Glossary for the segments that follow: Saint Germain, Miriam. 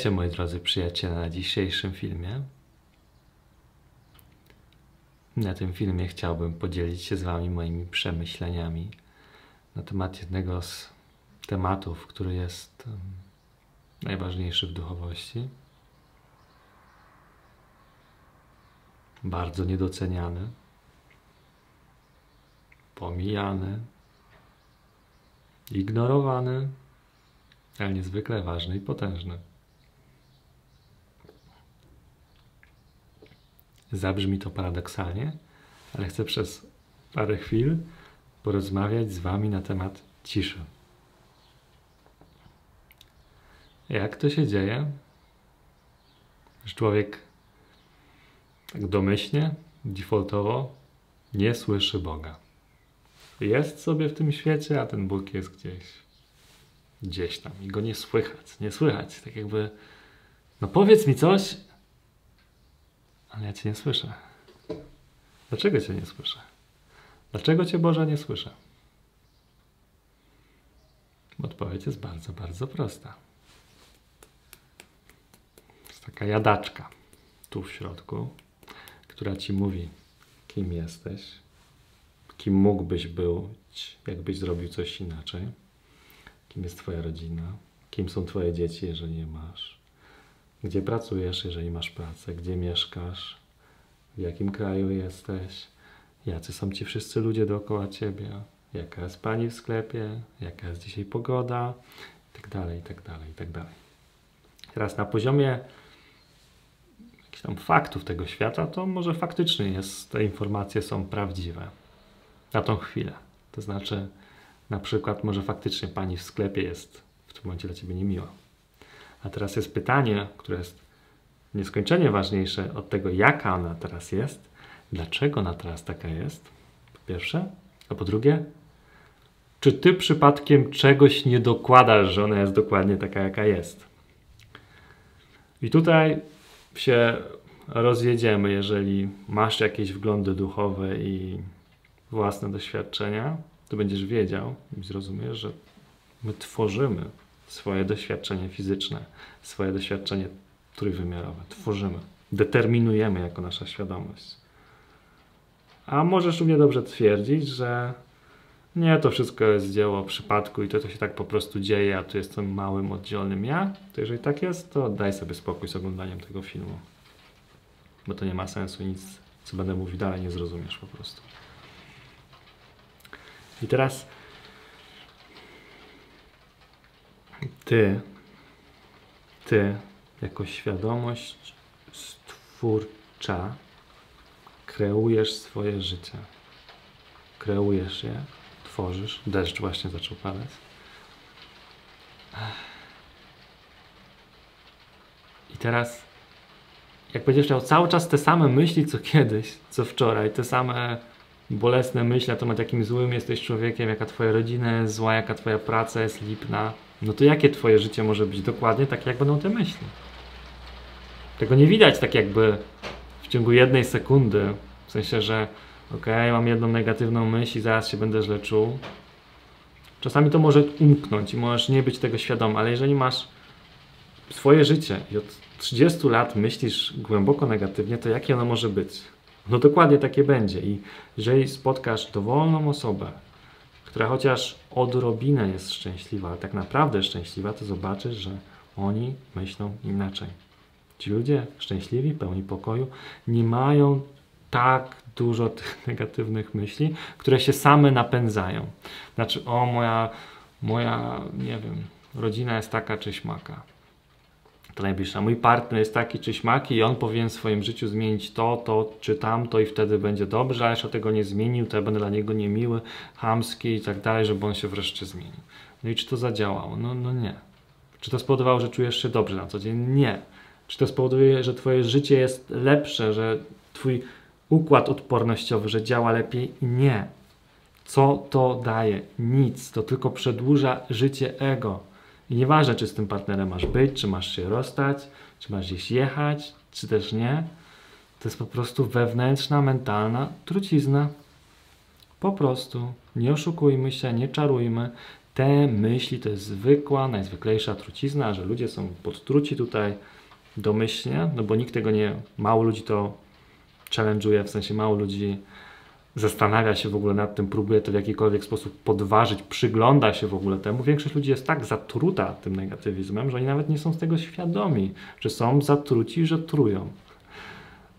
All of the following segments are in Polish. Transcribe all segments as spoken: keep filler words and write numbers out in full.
Cześć moi drodzy przyjaciele, na dzisiejszym filmie. Na tym filmie chciałbym podzielić się z wami moimi przemyśleniami na temat jednego z tematów, który jest najważniejszy w duchowości. Bardzo niedoceniany, pomijany, ignorowany, ale niezwykle ważny i potężny. Zabrzmi to paradoksalnie, ale chcę przez parę chwil porozmawiać z wami na temat ciszy. Jak to się dzieje, że człowiek tak domyślnie, defaultowo nie słyszy Boga? Jest sobie w tym świecie, a ten Bóg jest gdzieś, gdzieś tam i go nie słychać, nie słychać, tak jakby, no powiedz mi coś, ale ja Cię nie słyszę. Dlaczego Cię nie słyszę? Dlaczego Cię, Boże, nie słyszę? Odpowiedź jest bardzo, bardzo prosta. Jest taka jadaczka tu w środku, która Ci mówi, kim jesteś, kim mógłbyś być, jakbyś zrobił coś inaczej, kim jest Twoja rodzina, kim są Twoje dzieci, jeżeli je masz, gdzie pracujesz, jeżeli masz pracę, gdzie mieszkasz, w jakim kraju jesteś, jacy są ci wszyscy ludzie dookoła ciebie, jaka jest pani w sklepie, jaka jest dzisiaj pogoda, itd., itd., itd. Teraz na poziomie jakichś tam faktów tego świata, to może faktycznie jest, te informacje są prawdziwe na tą chwilę. To znaczy, na przykład, może faktycznie pani w sklepie jest w tym momencie dla ciebie niemiła. A teraz jest pytanie, które jest nieskończenie ważniejsze od tego, jaka ona teraz jest, dlaczego ona teraz taka jest, po pierwsze, a po drugie, czy ty przypadkiem czegoś nie dokładasz, że ona jest dokładnie taka, jaka jest. I tutaj się rozjedziemy, jeżeli masz jakieś wglądy duchowe i własne doświadczenia, to będziesz wiedział i zrozumiesz, że my tworzymy swoje doświadczenie fizyczne, swoje doświadczenie trójwymiarowe. Tworzymy, determinujemy jako nasza świadomość. A możesz równie dobrze twierdzić, że nie, to wszystko jest dzieło przypadku i to, to się tak po prostu dzieje, a tu jestem małym, oddzielnym ja. To jeżeli tak jest, to daj sobie spokój z oglądaniem tego filmu. Bo to nie ma sensu, nic, co będę mówił dalej, nie zrozumiesz po prostu. I teraz Ty, ty, jako świadomość stwórcza, kreujesz swoje życie. Kreujesz je, tworzysz. Deszcz właśnie zaczął padać. I teraz, jak będziesz miał cały czas te same myśli, co kiedyś, co wczoraj, te same bolesne myśli na temat, jakim złym jesteś człowiekiem, jaka twoja rodzina jest zła, jaka twoja praca jest lipna, no to jakie twoje życie może być dokładnie takie, jak będą te myśli? Tego nie widać tak jakby w ciągu jednej sekundy. W sensie, że okej, mam jedną negatywną myśl i zaraz się będę źle czuł. Czasami to może umknąć i możesz nie być tego świadomy, ale jeżeli masz swoje życie i od trzydziestu lat myślisz głęboko negatywnie, to jakie ono może być? No dokładnie takie będzie. I jeżeli spotkasz dowolną osobę, która chociaż odrobinę jest szczęśliwa, ale tak naprawdę szczęśliwa, to zobaczysz, że oni myślą inaczej. Ci ludzie szczęśliwi, pełni pokoju, nie mają tak dużo tych negatywnych myśli, które się same napędzają. Znaczy, o moja, moja, nie wiem, rodzina jest taka czy śmaka. To najbliższa. Mój partner jest taki czy śmaki i on powinien w swoim życiu zmienić to, to czy tamto i wtedy będzie dobrze, ale jeszcze tego nie zmienił, to ja będę dla niego niemiły, chamski i tak dalej, żeby on się wreszcie zmienił. No i czy to zadziałało? No, no nie. Czy to spowodowało, że czujesz się dobrze na co dzień? Nie. Czy to spowoduje, że twoje życie jest lepsze, że twój układ odpornościowy, że działa lepiej? Nie. Co to daje? Nic. To tylko przedłuża życie ego. I nieważne, czy z tym partnerem masz być, czy masz się rozstać, czy masz gdzieś jechać, czy też nie. To jest po prostu wewnętrzna, mentalna trucizna. Po prostu. Nie oszukujmy się, nie czarujmy. te myśli, to jest zwykła, najzwyklejsza trucizna, że ludzie są podtruci tutaj domyślnie, no bo nikt tego nie, mało ludzi to challenge'uje, w sensie mało ludzi zastanawia się w ogóle nad tym, próbuje to w jakikolwiek sposób podważyć, przygląda się w ogóle temu. Większość ludzi jest tak zatruta tym negatywizmem, że oni nawet nie są z tego świadomi, że są zatruci, że trują.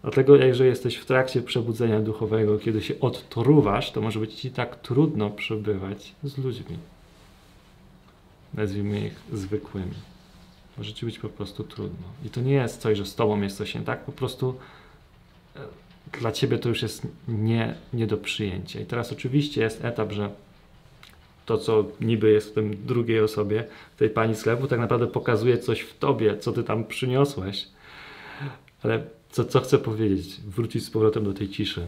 Dlatego jeżeli jesteś w trakcie przebudzenia duchowego, kiedy się odtruwasz, to może być ci tak trudno przebywać z ludźmi. Nazwijmy ich zwykłymi. Może ci być po prostu trudno. I to nie jest coś, że z tobą jest coś nie tak, po prostu dla ciebie to już jest nie, nie do przyjęcia. I teraz oczywiście jest etap, że to, co niby jest w tym drugiej osobie, tej pani sklepu, tak naprawdę pokazuje coś w tobie, co ty tam przyniosłeś. Ale co, co chcę powiedzieć? Wrócić z powrotem do tej ciszy.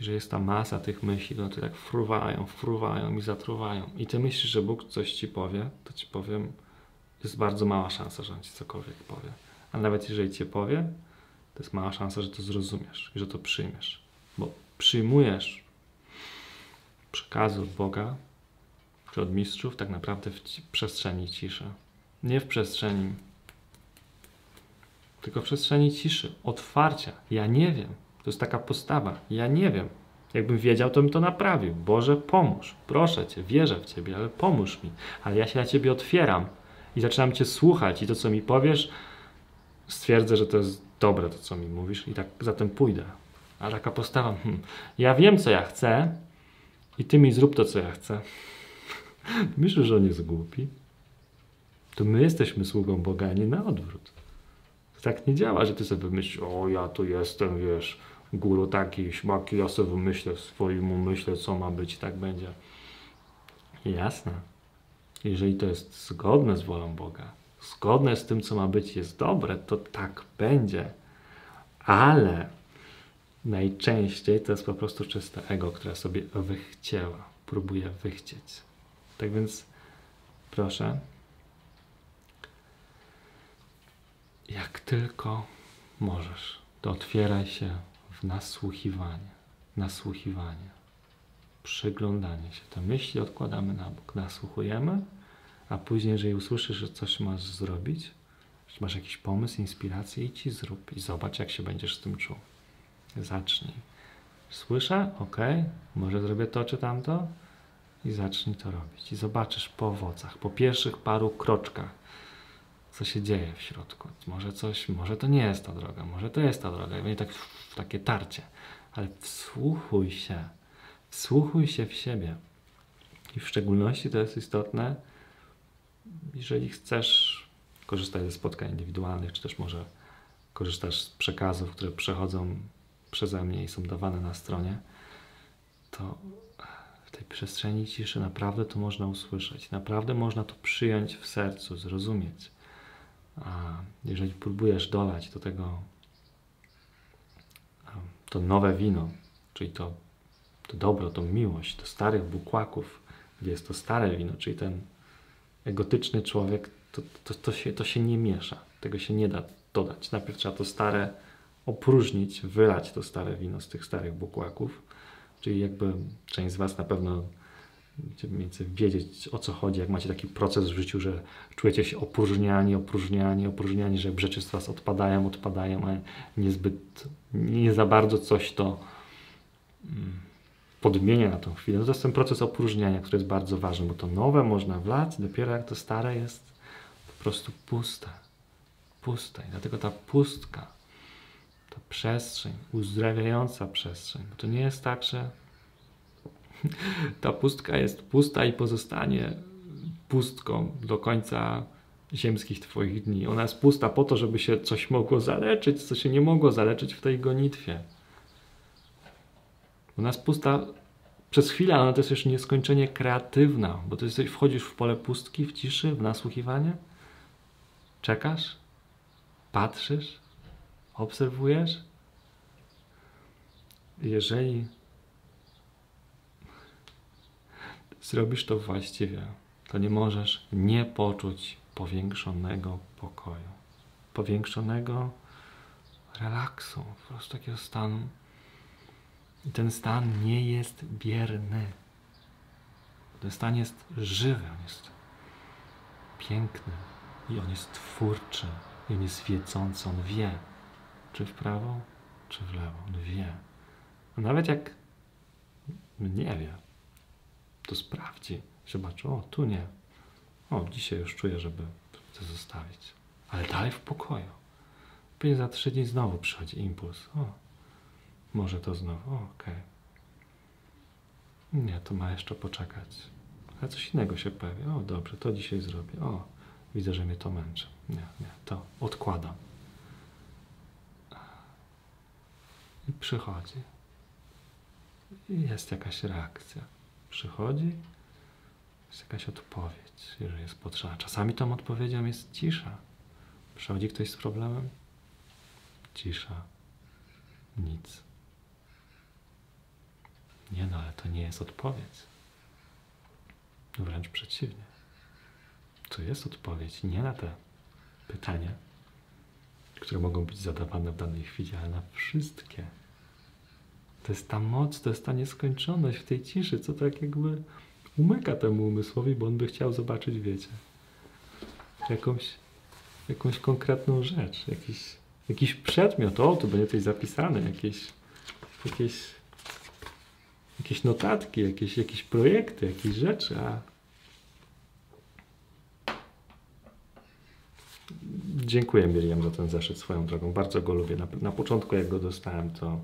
I że jest ta masa tych myśli, no to tak fruwają, fruwają i zatruwają. I ty myślisz, że Bóg coś ci powie, to ci powiem, jest bardzo mała szansa, że On ci cokolwiek powie. A nawet jeżeli cię powie, to jest mała szansa, że to zrozumiesz i że to przyjmiesz. Bo przyjmujesz przekaz od Boga czy od mistrzów tak naprawdę w przestrzeni ciszy. Nie w przestrzeni, tylko w przestrzeni ciszy, otwarcia. Ja nie wiem. To jest taka postawa. Ja nie wiem. Jakbym wiedział, to bym to naprawił. Boże, pomóż. Proszę Cię, wierzę w Ciebie, ale pomóż mi. Ale ja się na Ciebie otwieram i zaczynam Cię słuchać i to, co mi powiesz, stwierdzę, że to jest dobre, to co mi mówisz i tak za tym pójdę. A taka postawa, hmm, ja wiem, co ja chcę i Ty mi zrób to, co ja chcę. Myślę, że on jest głupi. To my jesteśmy sługą Boga, a nie na odwrót. To tak nie działa, że Ty sobie wymyślisz, o ja tu jestem, wiesz, guru taki, śmaki, ja sobie wymyślę w swoim umyśle, co ma być, tak będzie. Jasne. Jeżeli to jest zgodne z wolą Boga, zgodne z tym, co ma być, jest dobre, to tak będzie. Ale najczęściej to jest po prostu czyste ego, które sobie wychcięła, próbuje wychcieć. Tak więc proszę, jak tylko możesz, to otwieraj się w nasłuchiwanie, nasłuchiwanie, przyglądanie się. Te myśli odkładamy na bok, nasłuchujemy. A później, jeżeli usłyszysz, że coś masz zrobić, że masz jakiś pomysł, inspirację, i ci zrób i zobacz, jak się będziesz z tym czuł. Zacznij. Słyszę? Ok, może zrobię to czy tamto? I zacznij to robić. I zobaczysz po owocach, po pierwszych paru kroczkach, co się dzieje w środku. Może coś, może to nie jest ta droga, może to jest ta droga. I będzie tak, w takie tarcie. Ale wsłuchuj się. Wsłuchuj się w siebie. I w szczególności to jest istotne, jeżeli chcesz korzystać ze spotkań indywidualnych, czy też może korzystasz z przekazów, które przechodzą przeze mnie i są dawane na stronie, to w tej przestrzeni ciszy naprawdę to można usłyszeć, naprawdę można to przyjąć w sercu, zrozumieć. A jeżeli próbujesz dolać do tego to nowe wino, czyli to, to dobro, to miłość, to starych bukłaków, gdzie jest to stare wino, czyli ten egotyczny człowiek, to, to, to, się, to się nie miesza. Tego się nie da dodać. Najpierw trzeba to stare opróżnić, wylać to stare wino z tych starych bukłaków. Czyli jakby część z Was na pewno będzie wiedzieć, o co chodzi, jak macie taki proces w życiu, że czujecie się opróżniani, opróżniani, opróżniani, że rzeczy z Was odpadają, odpadają, a niezbyt, nie za bardzo coś to Hmm. podmienia na tą chwilę. No to jest ten proces opróżniania, który jest bardzo ważny, bo to nowe można wlać, dopiero jak to stare jest po prostu puste. Puste. I dlatego ta pustka, ta przestrzeń, uzdrawiająca przestrzeń, bo to nie jest tak, że ta pustka jest pusta i pozostanie pustką do końca ziemskich Twoich dni. Ona jest pusta po to, żeby się coś mogło zaleczyć, co się nie mogło zaleczyć w tej gonitwie. Ona jest pusta przez chwilę, ale ona to jest jeszcze nieskończenie kreatywna, bo ty jesteś, wchodzisz w pole pustki, w ciszy, w nasłuchiwanie, czekasz, patrzysz, obserwujesz. Jeżeli zrobisz to właściwie, to nie możesz nie poczuć powiększonego pokoju, powiększonego relaksu, po prostu takiego stanu I ten stan nie jest bierny. Ten stan jest żywy, on jest piękny i on jest twórczy, i on jest wiedzący, on wie, czy w prawo, czy w lewo, on wie. A nawet jak nie wie, to sprawdzi, zobaczy, o tu nie, o dzisiaj już czuję, żeby to zostawić, ale dalej w pokoju. Później za trzy dni znowu przychodzi impuls, o może to znowu, okej. Okay. Nie, to ma jeszcze poczekać. A coś innego się pojawi. O, dobrze, to dzisiaj zrobię. O, widzę, że mnie to męczy. Nie, nie, to odkładam. I przychodzi. Jest jakaś reakcja. Przychodzi, jest jakaś odpowiedź, jeżeli jest potrzebna. Czasami tą odpowiedzią jest cisza. Przychodzi ktoś z problemem? Cisza. Nic. Nie no, ale to nie jest odpowiedź. Wręcz przeciwnie. To jest odpowiedź nie na te pytania, które mogą być zadawane w danej chwili, ale na wszystkie. To jest ta moc, to jest ta nieskończoność w tej ciszy, co tak jakby umyka temu umysłowi, bo on by chciał zobaczyć, wiecie, jakąś, jakąś konkretną rzecz, jakiś, jakiś przedmiot, o, tu będzie coś zapisane, jakieś, jakieś, jakieś notatki, jakieś, jakieś projekty, jakieś rzeczy, a dziękuję Miriam za ten zeszyt swoją drogą, bardzo go lubię. Na, na początku jak go dostałem, to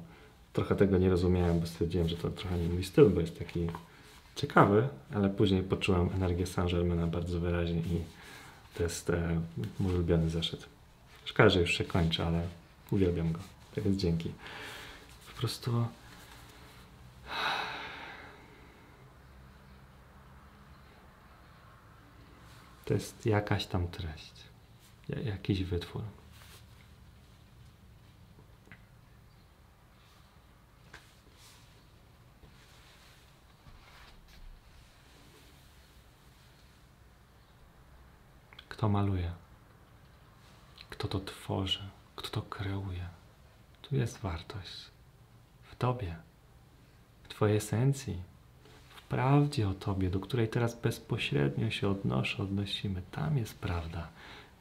trochę tego nie rozumiałem, bo stwierdziłem, że to trochę nie mój styl, bo jest taki ciekawy, ale później poczułem energię Saint Germaina bardzo wyraźnie i to jest e, mój ulubiony zeszyt. Szkoda, że już się kończy, ale uwielbiam go, tak więc dzięki. Po prostu to jest jakaś tam treść, jakiś wytwór. Kto maluje? Kto to tworzy? Kto to kreuje? Tu jest wartość. W Tobie, w Twojej esencji, w prawdzie o Tobie, do której teraz bezpośrednio się odnoszę, odnosimy. Tam jest prawda,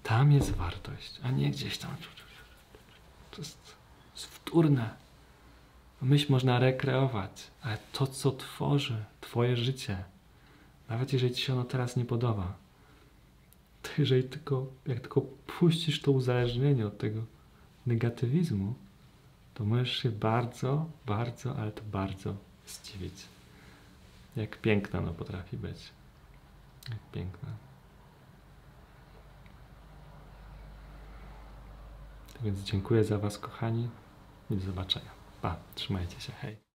tam jest wartość, a nie gdzieś tam. To jest wtórne. Myśl można rekreować, ale to, co tworzy Twoje życie, nawet jeżeli Ci się ono teraz nie podoba, to jeżeli tylko, jak tylko puścisz to uzależnienie od tego negatywizmu, to możesz się bardzo, bardzo, ale to bardzo zdziwić. Jak piękna ona potrafi być. Jak piękna. Tak więc dziękuję za Was, kochani, i do zobaczenia. Pa, trzymajcie się, hej.